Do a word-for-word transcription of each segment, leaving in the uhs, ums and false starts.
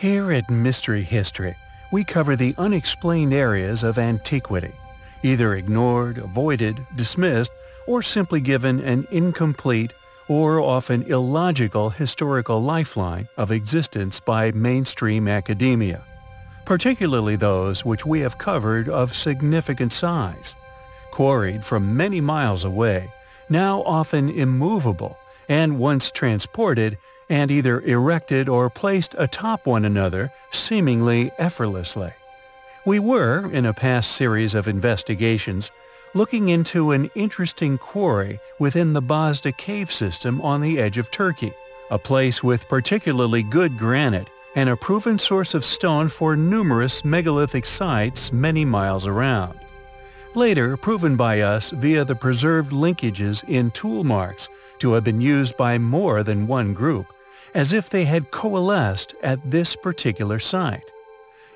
Here at Mystery History, we cover the unexplained areas of antiquity, either ignored, avoided, dismissed, or simply given an incomplete or often illogical historical lifeline of existence by mainstream academia, particularly those which we have covered of significant size, quarried from many miles away, now often immovable, and once transported and either erected or placed atop one another seemingly effortlessly. We were, in a past series of investigations, looking into an interesting quarry within the Bazda cave system on the edge of Turkey, a place with particularly good granite and a proven source of stone for numerous megalithic sites many miles around. Later proven by us via the preserved linkages in tool marks to have been used by more than one group, as if they had coalesced at this particular site.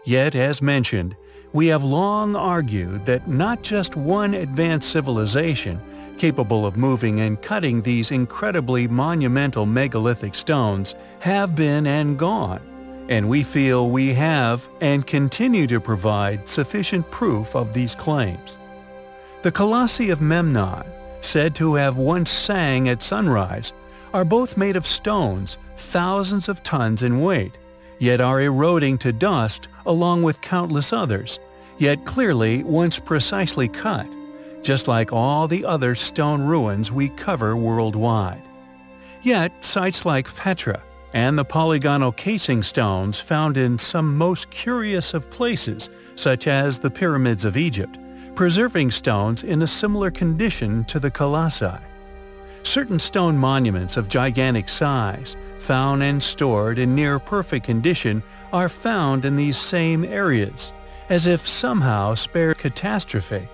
Yet, as mentioned, we have long argued that not just one advanced civilization capable of moving and cutting these incredibly monumental megalithic stones have been and gone, and we feel we have and continue to provide sufficient proof of these claims. The Colossi of Memnon, said to have once sang at sunrise, are both made of stones thousands of tons in weight, yet are eroding to dust along with countless others, yet clearly once precisely cut, just like all the other stone ruins we cover worldwide. Yet sites like Petra and the polygonal casing stones found in some most curious of places, such as the pyramids of Egypt, preserving stones in a similar condition to the colossi. Certain stone monuments of gigantic size, found and stored in near-perfect condition, are found in these same areas, as if somehow spared catastrophe.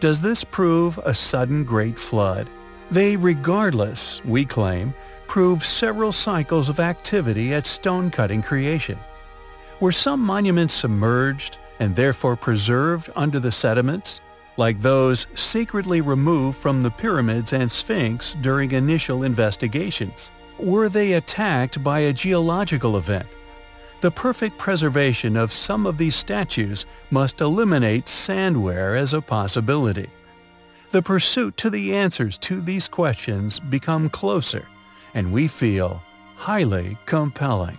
Does this prove a sudden great flood? They regardless, we claim, prove several cycles of activity at stone-cutting creation. Were some monuments submerged and therefore preserved under the sediments, like those secretly removed from the pyramids and Sphinx during initial investigations? Were they attacked by a geological event? The perfect preservation of some of these statues must eliminate sand wear as a possibility. The pursuit to the answers to these questions become closer, and we feel highly compelling.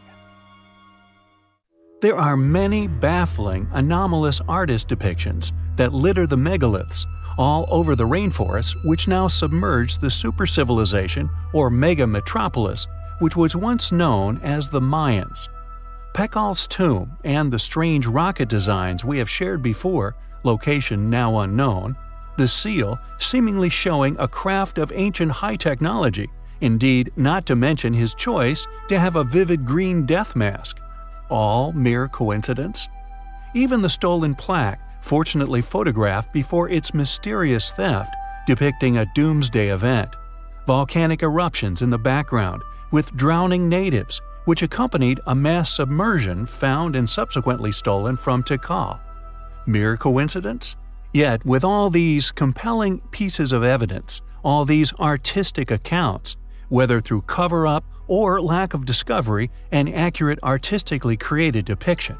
There are many baffling, anomalous artist depictions that litter the megaliths all over the rainforests which now submerge the super-civilization or mega-metropolis which was once known as the Mayans. Tikal's tomb and the strange rocket designs we have shared before, location now unknown, the seal seemingly showing a craft of ancient high technology, indeed not to mention his choice to have a vivid green death mask. All mere coincidence? Even the stolen plaque, fortunately photographed before its mysterious theft, depicting a doomsday event. Volcanic eruptions in the background, with drowning natives, which accompanied a mass submersion found and subsequently stolen from Tikal. Mere coincidence? Yet, with all these compelling pieces of evidence, all these artistic accounts, whether through cover-up or lack of discovery and accurate artistically created depiction.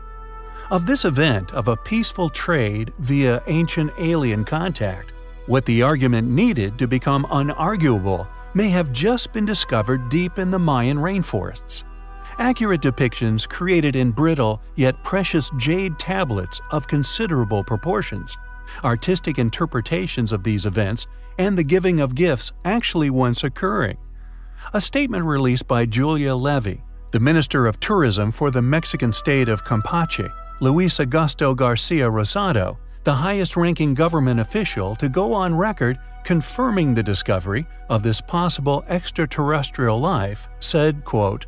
Of this event of a peaceful trade via ancient alien contact, what the argument needed to become unarguable may have just been discovered deep in the Mayan rainforests. Accurate depictions created in brittle yet precious jade tablets of considerable proportions, artistic interpretations of these events, and the giving of gifts actually once occurring. A statement released by Julia Levy, the Minister of Tourism for the Mexican state of Campeche, Luis Augusto Garcia Rosado, the highest-ranking government official to go on record confirming the discovery of this possible extraterrestrial life, said, quote,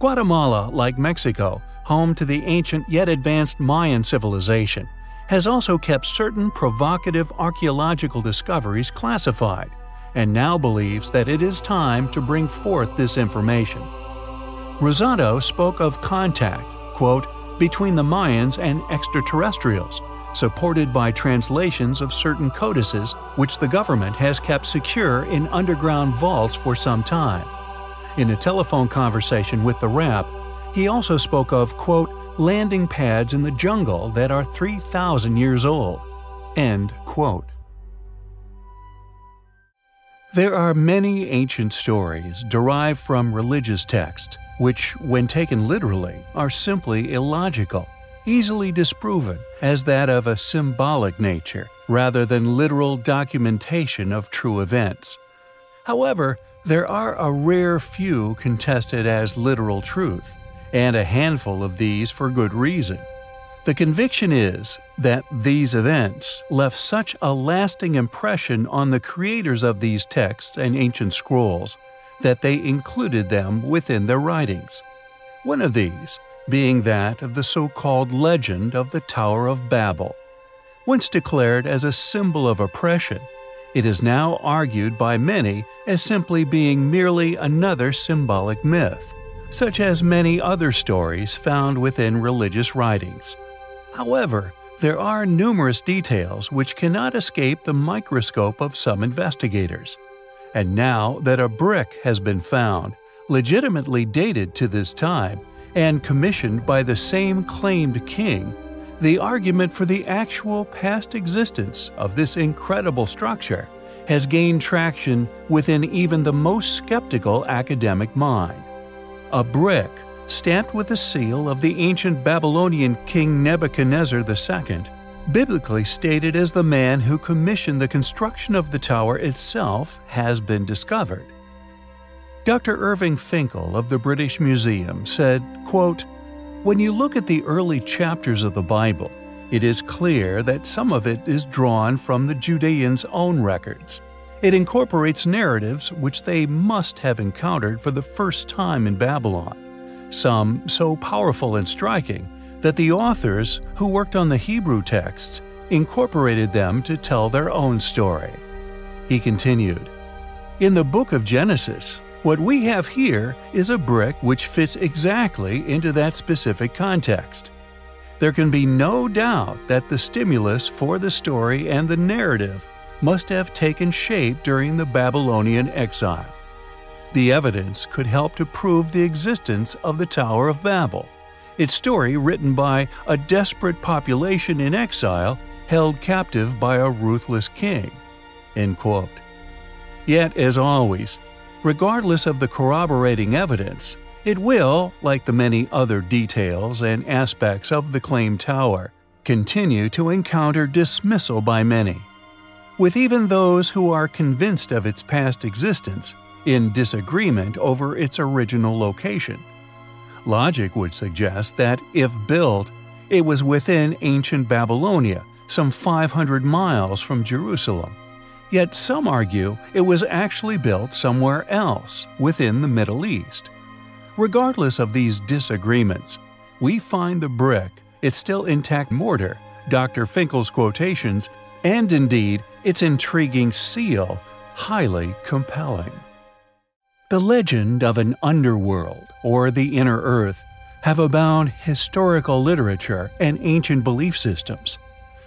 "Guatemala, like Mexico, home to the ancient yet advanced Mayan civilization, has also kept certain provocative archaeological discoveries classified, and now believes that it is time to bring forth this information." Rosado spoke of contact, quote, "between the Mayans and extraterrestrials, supported by translations of certain codices which the government has kept secure in underground vaults for some time." In a telephone conversation with the R A P, he also spoke of, quote, landing pads in the jungle that are three thousand years old." End quote. There are many ancient stories derived from religious texts, which, when taken literally, are simply illogical, easily disproven as that of a symbolic nature rather than literal documentation of true events. However, there are a rare few contested as literal truth, and a handful of these for good reason. The conviction is that these events left such a lasting impression on the creators of these texts and ancient scrolls that they included them within their writings. One of these being that of the so-called legend of the Tower of Babel. Once declared as a symbol of oppression, it is now argued by many as simply being merely another symbolic myth, such as many other stories found within religious writings. However, there are numerous details which cannot escape the microscope of some investigators. And now that a brick has been found, legitimately dated to this time, and commissioned by the same claimed king, the argument for the actual past existence of this incredible structure has gained traction within even the most skeptical academic mind. A brick, stamped with the seal of the ancient Babylonian king Nebuchadnezzar the second, biblically stated as the man who commissioned the construction of the tower itself, has been discovered. Doctor Irving Finkel of the British Museum said, quote, "When you look at the early chapters of the Bible, it is clear that some of it is drawn from the Judeans' own records. It incorporates narratives which they must have encountered for the first time in Babylon, some so powerful and striking that the authors who worked on the Hebrew texts incorporated them to tell their own story." He continued, "In the book of Genesis, what we have here is a brick which fits exactly into that specific context. There can be no doubt that the stimulus for the story and the narrative must have taken shape during the Babylonian exile. The evidence could help to prove the existence of the Tower of Babel, its story written by a desperate population in exile held captive by a ruthless king." End quote. Yet, as always, regardless of the corroborating evidence, it will, like the many other details and aspects of the claimed tower, continue to encounter dismissal by many, with even those who are convinced of its past existence in disagreement over its original location. Logic would suggest that, if built, it was within ancient Babylonia, some five hundred miles from Jerusalem. Yet some argue it was actually built somewhere else, within the Middle East. Regardless of these disagreements, we find the brick, its still intact mortar, Doctor Finkel's quotations, and indeed its intriguing seal, highly compelling. The legend of an underworld, or the inner earth, have abound historical literature and ancient belief systems,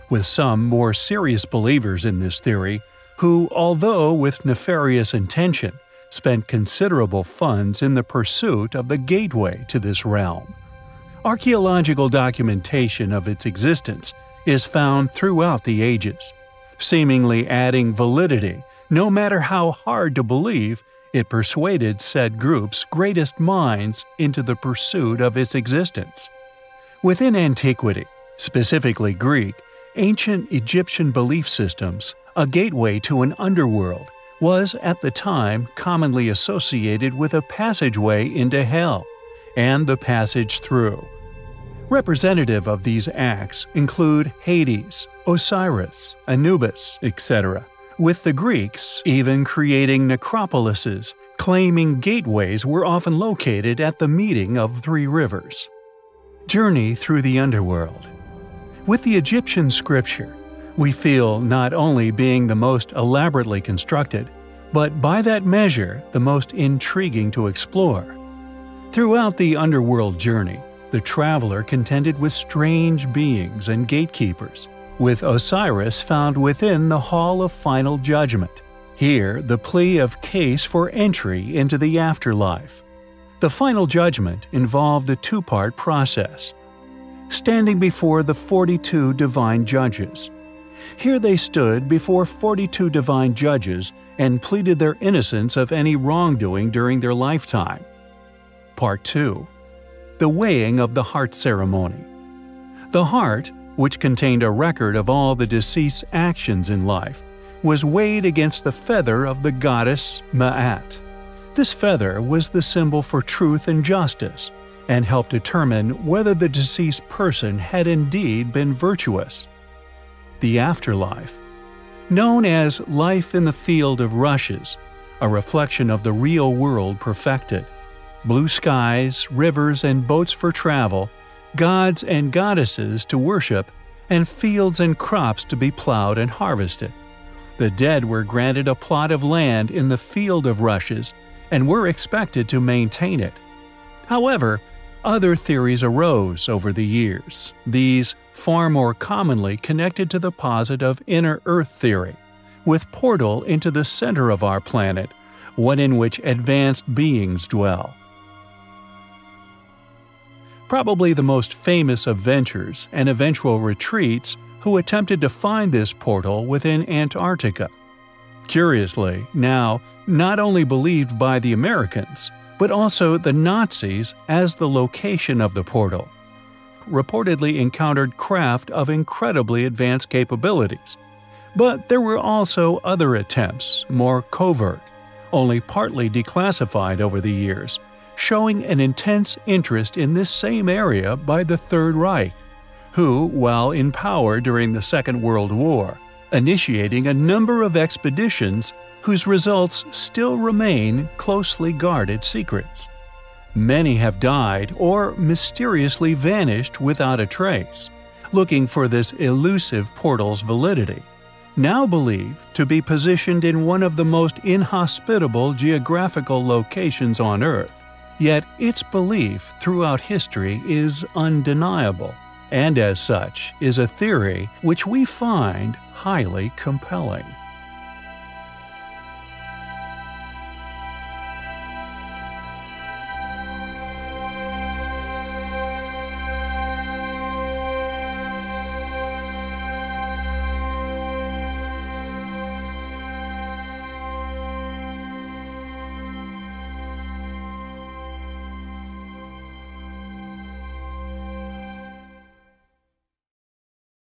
with some more serious believers in this theory who, although with nefarious intention, spent considerable funds in the pursuit of the gateway to this realm. Archaeological documentation of its existence is found throughout the ages, seemingly adding validity, no matter how hard to believe, it persuaded said group's greatest minds into the pursuit of its existence. Within antiquity, specifically Greek, ancient Egyptian belief systems, a gateway to an underworld was at the time commonly associated with a passageway into hell and the passage through. Representative of these acts include Hades, Osiris, Anubis, et cetera, with the Greeks even creating necropolises, claiming gateways were often located at the meeting of three rivers. Journey through the underworld. With the Egyptian scripture, we feel not only being the most elaborately constructed, but by that measure the most intriguing to explore. Throughout the underworld journey, the traveler contended with strange beings and gatekeepers, with Osiris found within the Hall of Final Judgment. Here, the plea of case for entry into the afterlife. The Final Judgment involved a two-part process. standing before the forty-two divine judges. Here they stood before forty-two divine judges and pleaded their innocence of any wrongdoing during their lifetime. Part two. The Weighing of the Heart Ceremony. The heart, which contained a record of all the deceased's actions in life, was weighed against the feather of the goddess Ma'at. This feather was the symbol for truth and justice, and helped determine whether the deceased person had indeed been virtuous. The afterlife. Known as life in the field of rushes, a reflection of the real world perfected. Blue skies, rivers, and boats for travel, gods and goddesses to worship, and fields and crops to be plowed and harvested. The dead were granted a plot of land in the field of rushes and were expected to maintain it. However, other theories arose over the years, these far more commonly connected to the posit of inner Earth theory, with portal into the center of our planet, one in which advanced beings dwell. Probably the most famous of ventures and eventual retreats who attempted to find this portal within Antarctica. Curiously, now, not only believed by the Americans, but also the Nazis as the location of the portal. Reportedly encountered craft of incredibly advanced capabilities. But there were also other attempts, more covert, only partly declassified over the years, showing an intense interest in this same area by the Third Reich, who, while in power during the Second World War, initiating a number of expeditions whose results still remain closely guarded secrets. Many have died or mysteriously vanished without a trace, looking for this elusive portal's validity, now believed to be positioned in one of the most inhospitable geographical locations on Earth. Yet its belief throughout history is undeniable, and as such is a theory which we find highly compelling.